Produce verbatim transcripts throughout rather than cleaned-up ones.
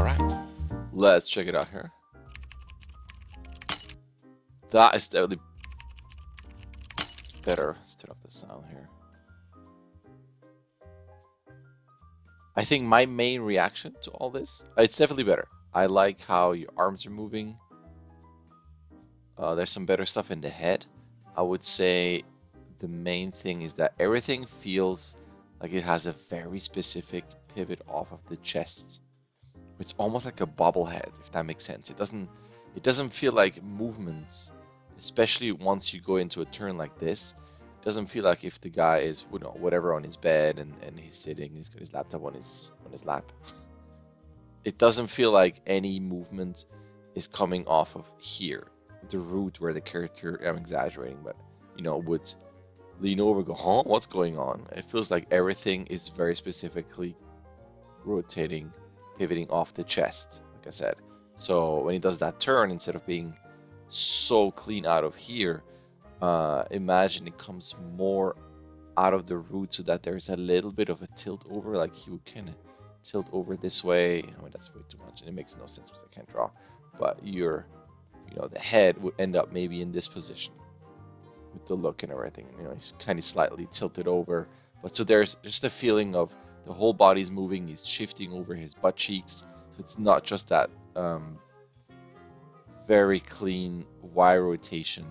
All right, let's check it out here. That is definitely better. Let's turn off the sound here. I think my main reaction to all this, it's definitely better. I like how your arms are moving. Uh, there's some better stuff in the head. I would say the main thing is that everything feels like it has a very specific pivot off of the chest. It's almost like a bobblehead, if that makes sense. It doesn't, it doesn't feel like movements, especially once you go into a turn like this. It doesn't feel like if the guy is, you know, whatever on his bed and, and he's sitting, he's got his laptop on his on his lap. It doesn't feel like any movement is coming off of here, the root where the character, I'm exaggerating, but you know, would lean over, go, huh, what's going on? It feels like everything is very specifically rotating, pivoting off the chest, like I said. So when he does that turn, instead of being so clean out of here, uh, imagine it comes more out of the root so that there's a little bit of a tilt over, like he would kind of tilt over this way. I mean, that's way too much, and it makes no sense because I can't draw. But your, you know, the head would end up maybe in this position with the look and everything. You know, he's kind of slightly tilted over. But so there's just a feeling of the whole body's moving. He's shifting over his butt cheeks. So it's not just that um, very clean Y rotation.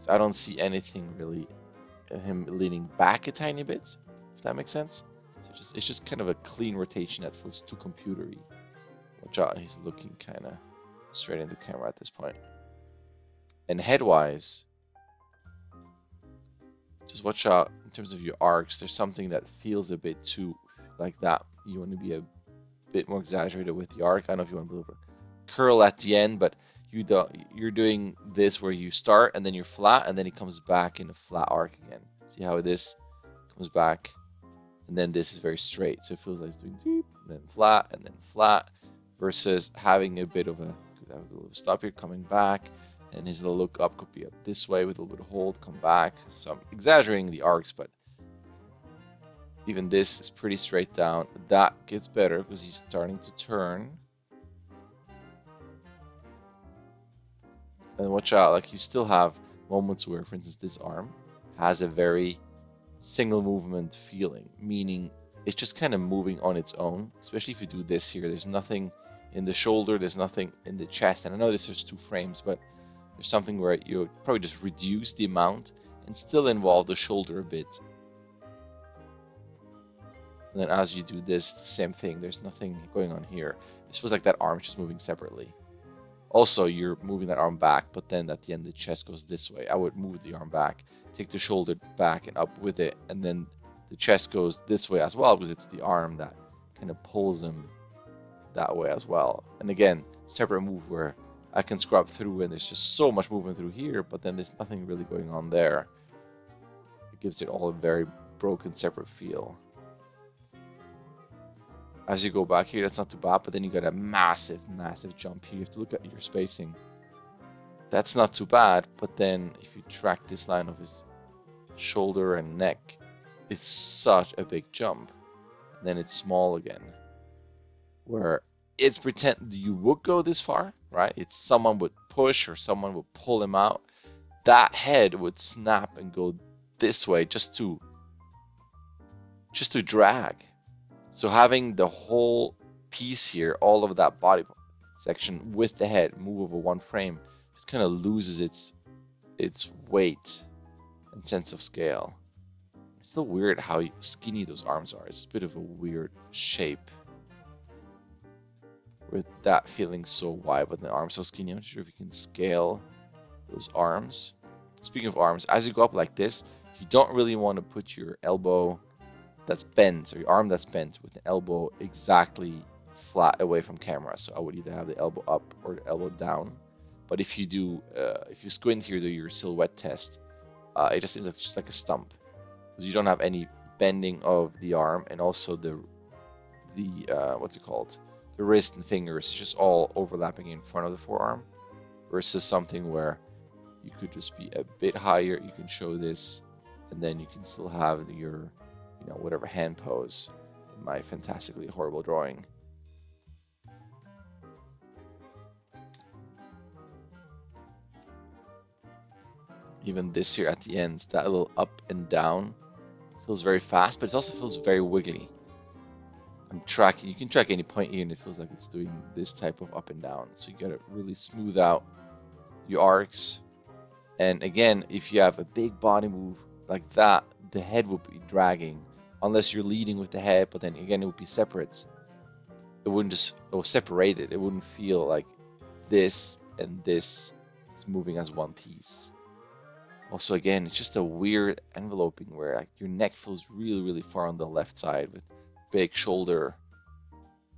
So I don't see anything really in him leaning back a tiny bit, if that makes sense. So just, it's just kind of a clean rotation that feels too computery. Watch out, he's looking kind of straight into camera at this point. And head-wise, just watch out in terms of your arcs. There's something that feels a bit too like that. You want to be a bit more exaggerated with the arc. I don't know if you want a little curl at the end, but you don't, you're doing this where you start and then you're flat, and then it comes back in a flat arc again. See how this comes back, and then this is very straight. So it feels like it's doing deep, and then flat, and then flat, versus having a bit of a, a little stop here, coming back. And his little look up could be up this way with a little bit of hold, come back. So I'm exaggerating the arcs, but even this is pretty straight down. That gets better because he's starting to turn. And watch out, like you still have moments where, for instance, this arm has a very single movement feeling, meaning it's just kind of moving on its own, especially if you do this here. There's nothing in the shoulder, there's nothing in the chest. And I know this is two frames, but there's something where you probably just reduce the amount and still involve the shoulder a bit. And then as you do this, the same thing. There's nothing going on here. It feels like that arm is just moving separately. Also, you're moving that arm back, but then at the end, the chest goes this way. I would move the arm back, take the shoulder back and up with it, and then the chest goes this way as well because it's the arm that kind of pulls him that way as well. And again, separate move where I can scrub through and there's just so much movement through here, but then there's nothing really going on there. It gives it all a very broken, separate feel. As you go back here, that's not too bad, but then you got a massive, massive jump here. You have to look at your spacing. That's not too bad, but then if you track this line of his shoulder and neck, it's such a big jump. And then it's small again, where it's pretend you would go this far, right? It's someone would push or someone would pull him out. That head would snap and go this way just to just to drag. So having the whole piece here, all of that body section with the head move over one frame, just kind of loses its its weight and sense of scale. It's still weird how skinny those arms are. It's a bit of a weird shape, with that feeling so wide, but the arms so skinny. I'm not sure if you can scale those arms. Speaking of arms, as you go up like this, you don't really want to put your elbow that's bent, or your arm that's bent with the elbow exactly flat away from camera. So I would either have the elbow up or the elbow down. But if you do, uh, if you squint here, do your silhouette test, uh, it just seems like just like a stump. You don't have any bending of the arm, and also the the uh, what's it called? The wrist and fingers just all overlapping in front of the forearm, versus something where you could just be a bit higher. You can show this, and then you can still have your, you know, whatever hand pose in my fantastically horrible drawing. even this here at the end, that little up and down feels very fast, but it also feels very wiggly. I'm tracking, you can track any point here and it feels like it's doing this type of up and down. So you gotta really smooth out your arcs. And again, if you have a big body move like that, the head will be dragging, unless you're leading with the head, but then again, it would be separate. It wouldn't just, or separate it. It wouldn't feel like this and this is moving as one piece. Also, again, it's just a weird enveloping where like, your neck feels really, really far on the left side with big shoulder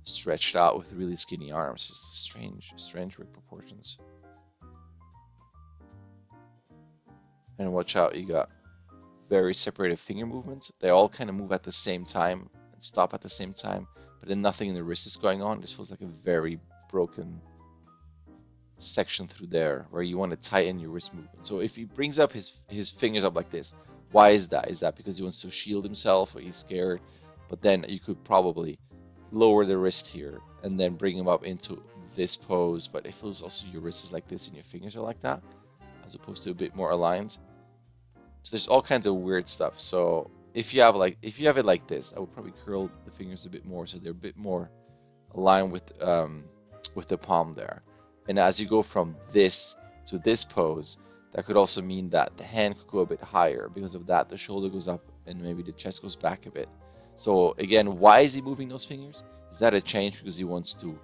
stretched out with really skinny arms. Just strange, strange weird proportions. And watch out, you got very separated finger movements. They all kind of move at the same time and stop at the same time, but then nothing in the wrist is going on. This feels like a very broken section through there where you want to tighten your wrist movement. So if he brings up his his fingers up like this, why is that? Is that because he wants to shield himself or he's scared? But then you could probably lower the wrist here and then bring him up into this pose, but it feels also your wrist is like this and your fingers are like that, as opposed to a bit more aligned. So there's all kinds of weird stuff. So if you have like if you have it like this, I would probably curl the fingers a bit more so they're a bit more aligned with um, with the palm there. And as you go from this to this pose, that could also mean that the hand could go a bit higher. Because of that, the shoulder goes up and maybe the chest goes back a bit. So again, why is he moving those fingers? Is that a change because he wants to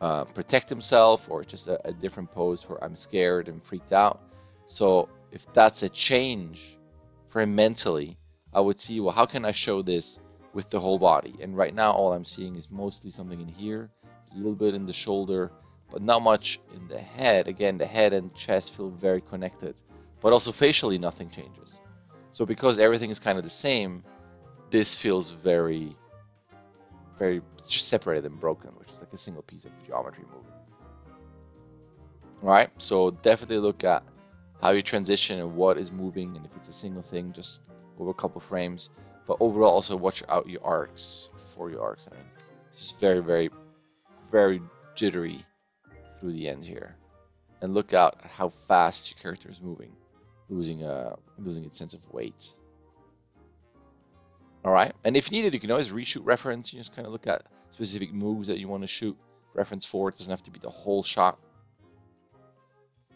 uh, protect himself, or just a, a different pose for I'm scared and freaked out? So if that's a change for him mentally, I would see, well, how can I show this with the whole body? And right now, all I'm seeing is mostly something in here, a little bit in the shoulder, but not much in the head. Again, the head and chest feel very connected, but also facially nothing changes. So because everything is kind of the same, this feels very, very just separated and broken, which is like a single piece of geometry moving. All right, so definitely look at how you transition and what is moving, and if it's a single thing, just over a couple frames. But overall, also watch out your arcs, for your arcs. I mean, it's just very, very, very jittery through the end here, and look out at how fast your character is moving, losing uh losing its sense of weight. All right, and if needed, you can always reshoot reference. You just kind of look at specific moves that you want to shoot reference for. It doesn't have to be the whole shot.